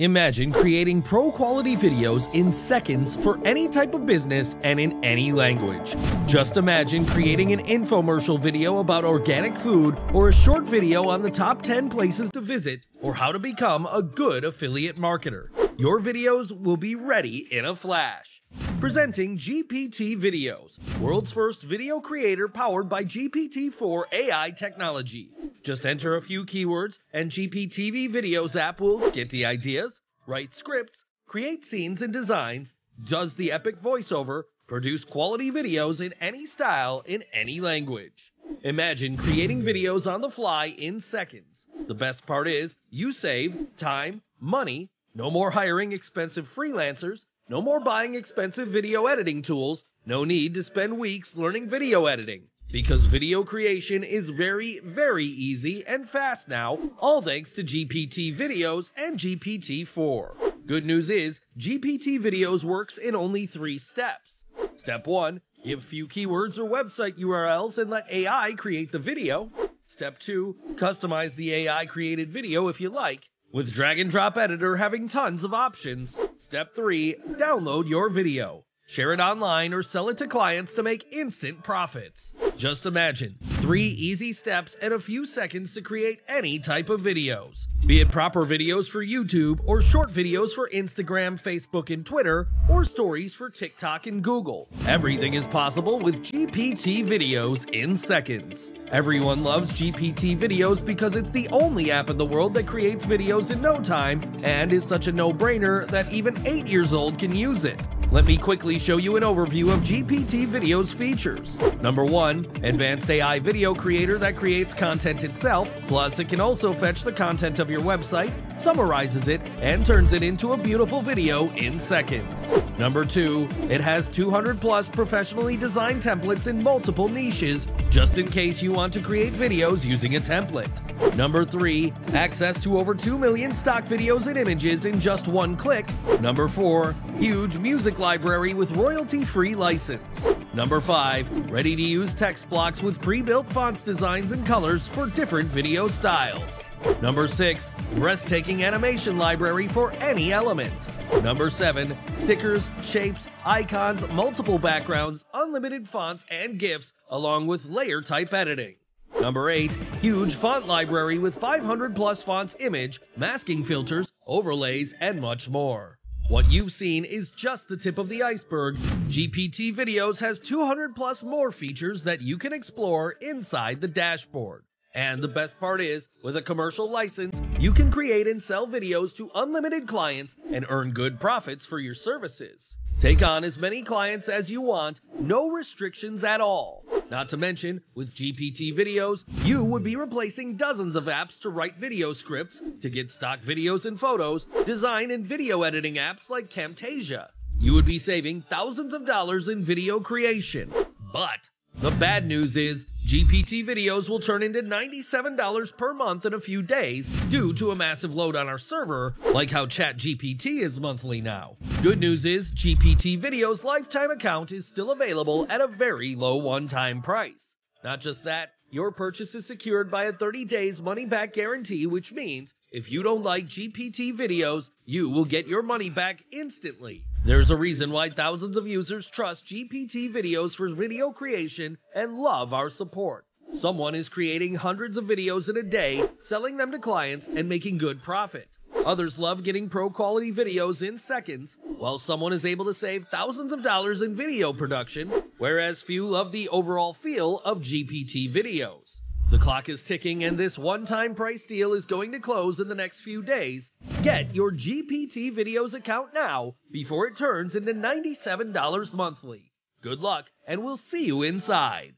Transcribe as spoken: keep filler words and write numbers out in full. Imagine creating pro-quality videos in seconds for any type of business and in any language. Just imagine creating an infomercial video about organic food or a short video on the top ten places to visit or how to become a good affiliate marketer. Your videos will be ready in a flash. Presenting G P T Videos, world's first video creator powered by G P T four A I technology. Just enter a few keywords and G P T V Videos app will get the ideas, write scripts, create scenes and designs, does the epic voiceover, produce quality videos in any style in any language. Imagine creating videos on the fly in seconds. The best part is you save time, money, no more hiring expensive freelancers, no more buying expensive video editing tools, no need to spend weeks learning video editing. Because video creation is very, very easy and fast now, all thanks to G P T Videos and G P T four. Good news is, G P T Videos works in only three steps. Step one. Give few keywords or website U R Ls and let A I create the video. Step two. Customize the A I-created video if you like, with drag-and-drop editor having tons of options. Step three. Download your video. Share it online or sell it to clients to make instant profits. Just imagine, three easy steps and a few seconds to create any type of videos. Be it proper videos for YouTube or short videos for Instagram, Facebook, and Twitter, or stories for TikTok and Google. Everything is possible with G P T Videos in seconds. Everyone loves G P T Videos because it's the only app in the world that creates videos in no time and is such a no-brainer that even eight years old can use it. Let me quickly show you an overview of G P T Videos features. Number one. Advanced A I video creator that creates content itself, plus it can also fetch the content of your website, summarizes it, and turns it into a beautiful video in seconds. Number two. It has two hundred plus professionally designed templates in multiple niches, just in case you want to create videos using a template. Number three. Access to over two million stock videos and images in just one click. Number four. Huge music library with royalty-free license. Number five. Ready-to-use text blocks with pre-built fonts, designs, and colors for different video styles. Number six. Breathtaking animation library for any element. Number seven. Stickers, shapes, icons, multiple backgrounds, unlimited fonts and GIFs, along with layer type editing. Number eight. Huge font library with five hundred plus fonts, image, masking filters, overlays, and much more. What you've seen is just the tip of the iceberg. G P T Videos has two hundred plus more features that you can explore inside the dashboard. And the best part is, with a commercial license, you can create and sell videos to unlimited clients and earn good profits for your services. Take on as many clients as you want, no restrictions at all. Not to mention, with G P T Videos, you would be replacing dozens of apps to write video scripts, to get stock videos and photos, design and video editing apps like Camtasia. You would be saving thousands of dollars in video creation. But the bad news is, G P T Videos will turn into ninety-seven dollars per month in a few days due to a massive load on our server, like how ChatGPT is monthly now. Good news is, G P T Videos' lifetime account is still available at a very low one-time price. Not just that, your purchase is secured by a thirty days money-back guarantee, which means if you don't like G P T Videos, you will get your money back instantly. There's a reason why thousands of users trust G P T Videos for video creation and love our support. Someone is creating hundreds of videos in a day, selling them to clients, and making good profit. Others love getting pro-quality videos in seconds, while someone is able to save thousands of dollars in video production, whereas few love the overall feel of G P T Videos. The clock is ticking, and this one-time price deal is going to close in the next few days. Get your G P T Videos account now before it turns into ninety-seven dollars monthly. Good luck, and we'll see you inside.